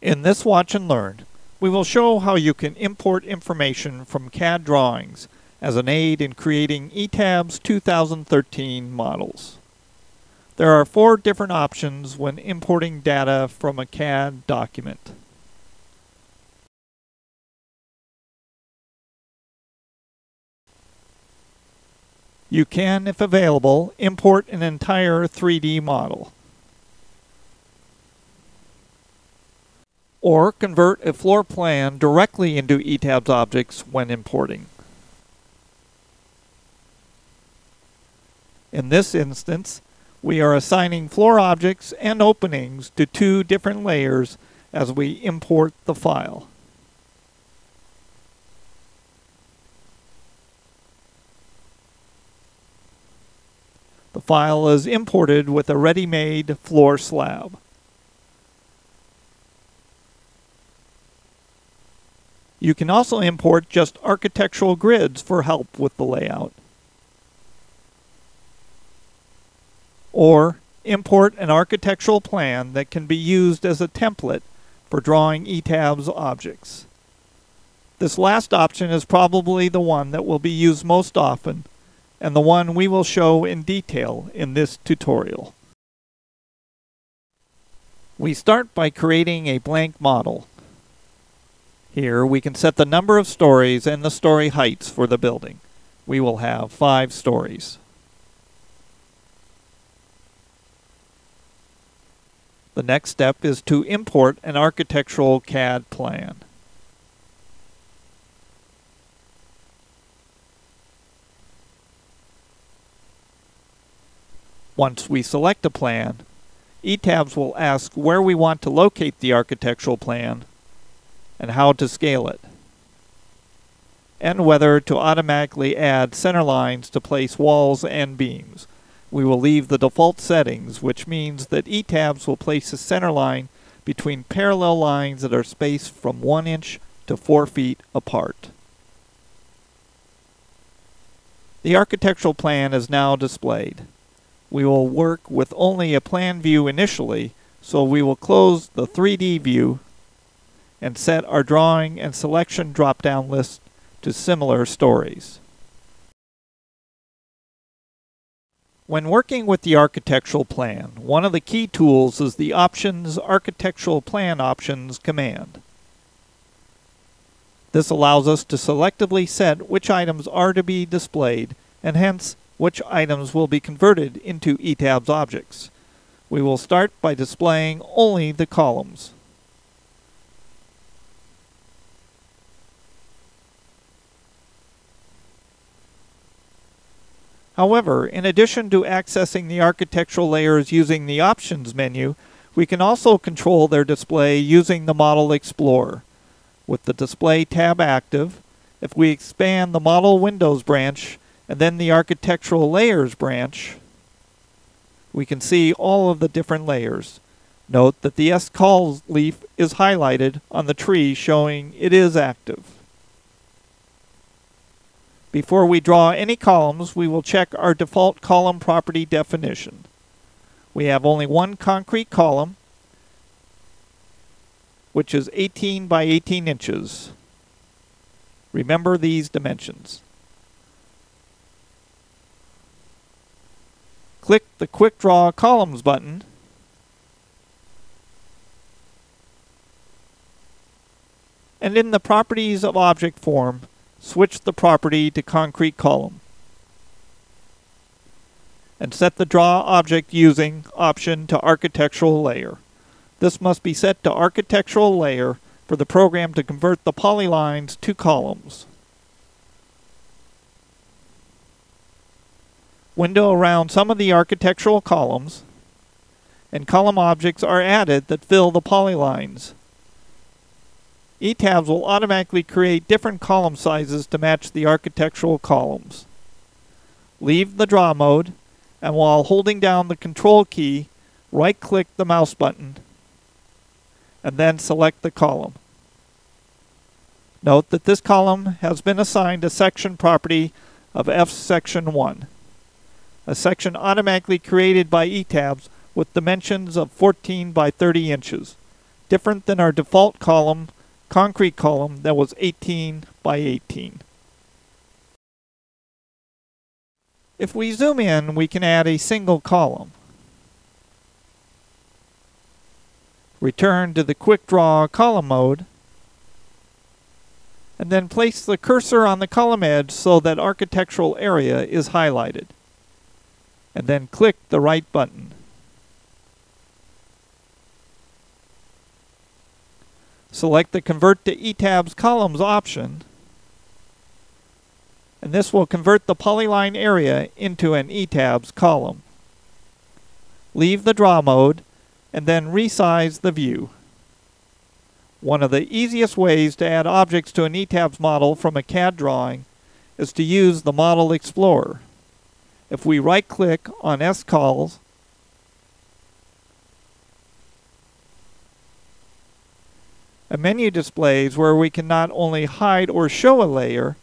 In this Watch and Learn, we will show how you can import information from CAD drawings as an aid in creating ETABS 2013 models. There are 4 different options when importing data from a CAD document. You can, if available, import an entire 3D model, or convert a floor plan directly into ETABS objects when importing. In this instance, we are assigning floor objects and openings to 2 different layers as we import the file. The file is imported with a ready-made floor slab. You can also import just architectural grids for help with the layout, or import an architectural plan that can be used as a template for drawing ETABS objects. This last option is probably the one that will be used most often, and the one we will show in detail in this tutorial. We start by creating a blank model. Here we can set the number of stories and the story heights for the building. We will have 5 stories. The next step is to import an architectural CAD plan. Once we select a plan, ETABS will ask where we want to locate the architectural plan and how to scale it, and whether to automatically add center lines to place walls and beams. We will leave the default settings, which means that ETABS will place a center line between parallel lines that are spaced from 1 inch to 4 feet apart. The architectural plan is now displayed. We will work with only a plan view initially, so we will close the 3D view and set our drawing and selection drop-down list to similar stories. When working with the architectural plan, one of the key tools is the Options Architectural Plan Options command. This allows us to selectively set which items are to be displayed, and hence which items will be converted into ETABS objects. We will start by displaying only the columns. However, in addition to accessing the architectural layers using the Options menu, we can also control their display using the Model Explorer. With the Display tab active, if we expand the Model Windows branch and then the Architectural Layers branch, we can see all of the different layers. Note that the S-Calls leaf is highlighted on the tree, showing it is active. Before we draw any columns, we will check our default column property definition. We have only one concrete column, which is 18 by 18 inches. Remember these dimensions. Click the Quick Draw Columns button, and in the Properties of Object form, switch the property to Concrete Column and set the Draw Object using option to Architectural Layer. This must be set to Architectural Layer for the program to convert the polylines to columns. Window around some of the architectural columns, and column objects are added that fill the polylines. ETABS will automatically create different column sizes to match the architectural columns. Leave the draw mode, and while holding down the Control key, right-click the mouse button, and then select the column. Note that this column has been assigned a section property of F section 1, a section automatically created by ETABS with dimensions of 14 by 30 inches. different than our default column, concrete column, that was 18 by 18. If we zoom in, we can add a single column. Return to the Quick Draw column mode, and then place the cursor on the column edge so that architectural area is highlighted. And then click the right button. Select the Convert to ETABS Columns option, and this will convert the polyline area into an ETABS column. Leave the draw mode and then resize the view. One of the easiest ways to add objects to an ETABS model from a CAD drawing is to use the Model Explorer. If we right-click on S-Calls a menu displays where we can not only hide or show a layer,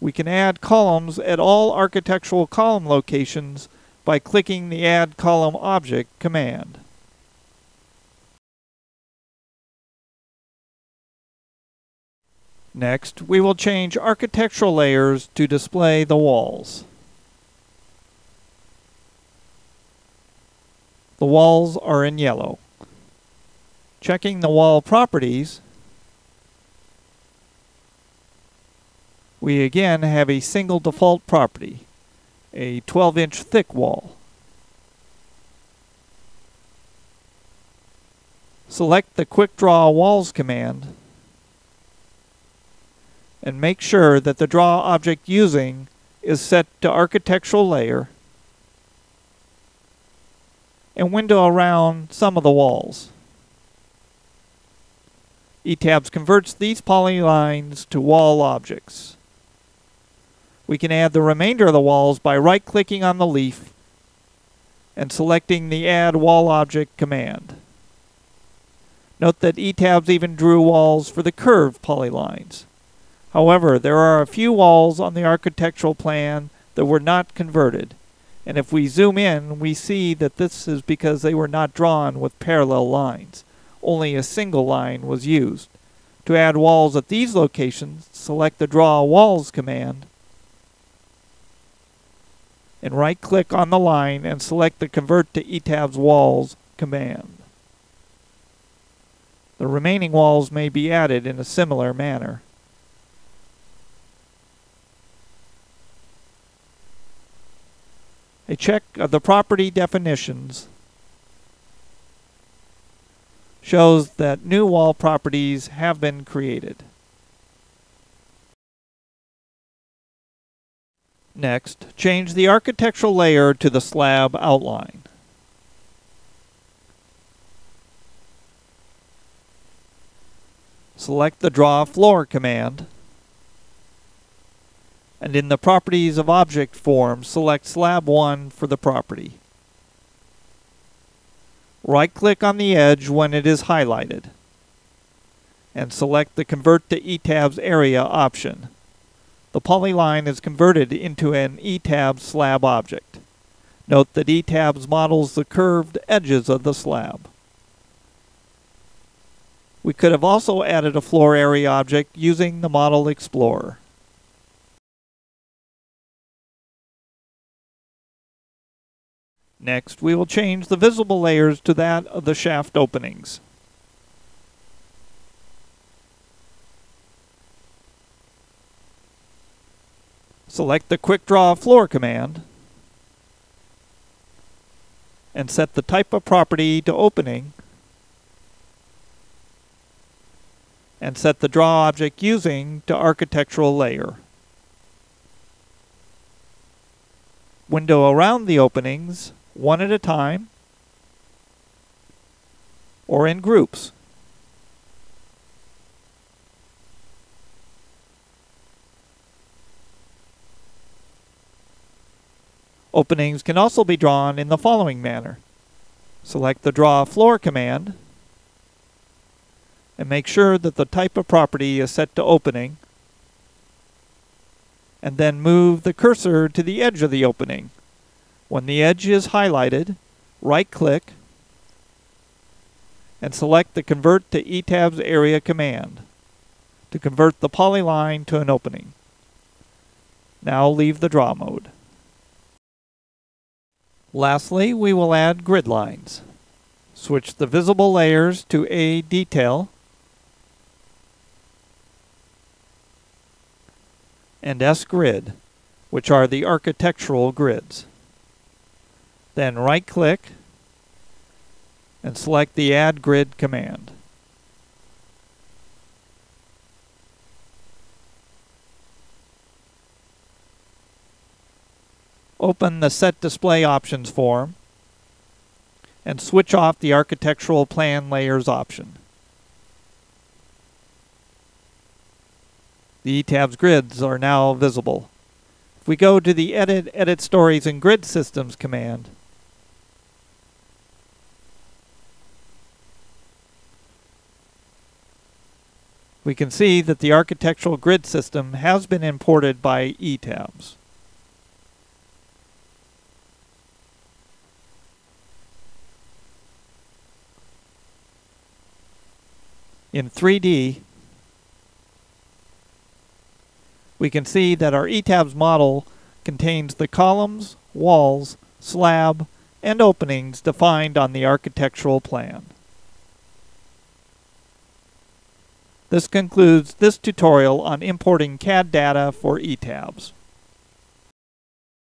we can add columns at all architectural column locations by clicking the Add Column Object command. Next, we will change architectural layers to display the walls. The walls are in yellow. Checking the wall properties, we again have a single default property, a 12-inch thick wall. Select the Quick Draw Walls command and make sure that the draw object using is set to architectural layer and window around some of the walls. ETABS converts these polylines to wall objects. We can add the remainder of the walls by right-clicking on the leaf and selecting the Add Wall Object command. Note that ETABS even drew walls for the curved polylines. However, there are a few walls on the architectural plan that were not converted, and if we zoom in, we see that this is because they were not drawn with parallel lines. Only a single line was used. To add walls at these locations, select the Draw Walls command and right-click on the line and select the Convert to ETABS Walls command. The remaining walls may be added in a similar manner. A check of the property definitions shows that new wall properties have been created. Next, change the architectural layer to the slab outline. Select the Draw Floor command, and in the Properties of Object form, select Slab 1 for the property. Right-click on the edge when it is highlighted, and select the Convert to ETABS Area option. The polyline is converted into an ETABS slab object. Note that ETABS models the curved edges of the slab. We could have also added a floor area object using the Model Explorer. Next, we will change the visible layers to that of the shaft openings. Select the Quick Draw Floor command and set the type of property to opening and set the draw object using to architectural layer. Window around the openings one at a time or in groups. Openings can also be drawn in the following manner. Select the Draw Floor command and make sure that the type of property is set to opening, and then move the cursor to the edge of the opening. When the edge is highlighted, right-click and select the Convert to ETABS Area command to convert the polyline to an opening. Now leave the draw mode. Lastly, we will add grid lines. Switch the visible layers to A Detail and S Grid, which are the architectural grids. Then right-click and select the Add Grid command. Open the Set Display Options form and switch off the Architectural Plan Layers option. The ETABS grids are now visible. If we go to the Edit Stories and Grid Systems command, we can see that the architectural grid system has been imported by ETABS. In 3D, we can see that our ETABS model contains the columns, walls, slab, and openings defined on the architectural plan. This concludes this tutorial on importing CAD data for ETABS.